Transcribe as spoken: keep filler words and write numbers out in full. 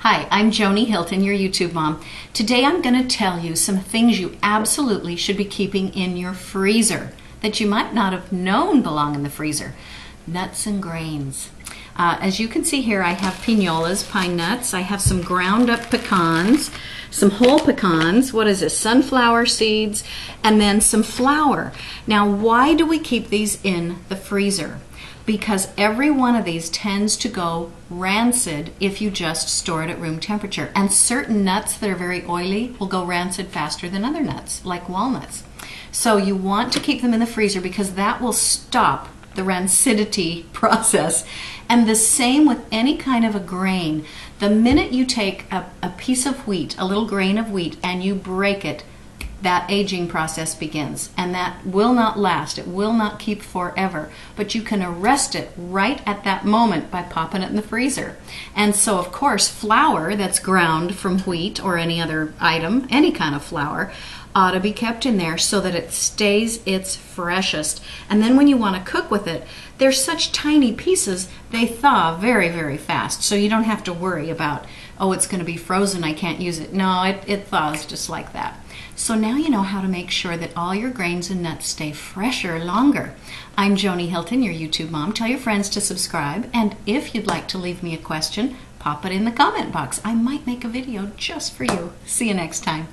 Hi, I'm Joni Hilton, your YouTube mom. Today I'm going to tell you some things you absolutely should be keeping in your freezer that you might not have known belong in the freezer. Nuts and grains. Uh, as you can see here, I have pinolas, pine nuts. I have some ground up pecans, some whole pecans. What is this? Sunflower seeds, and then some flour. Now, why do we keep these in the freezer? Because every one of these tends to go rancid if you just store it at room temperature. And certain nuts that are very oily will go rancid faster than other nuts, like walnuts. So you want to keep them in the freezer because that will stop the rancidity process. And the same with any kind of a grain. The minute you take a, a piece of wheat, a little grain of wheat, and you break it, that aging process begins, and that will not last. It will not keep forever, but you can arrest it right at that moment by popping it in the freezer. And so, of course, flour that's ground from wheat or any other item, any kind of flour, ought to be kept in there so that it stays its freshest. And then when you want to cook with it, they're such tiny pieces, they thaw very, very fast. So you don't have to worry about, oh, it's going to be frozen, I can't use it. No, it, it thaws just like that. So now you know how to make sure that all your grains and nuts stay fresher longer. I'm Joni Hilton, your YouTube mom. Tell your friends to subscribe, and if you'd like to leave me a question, pop it in the comment box. I might make a video just for you. See you next time.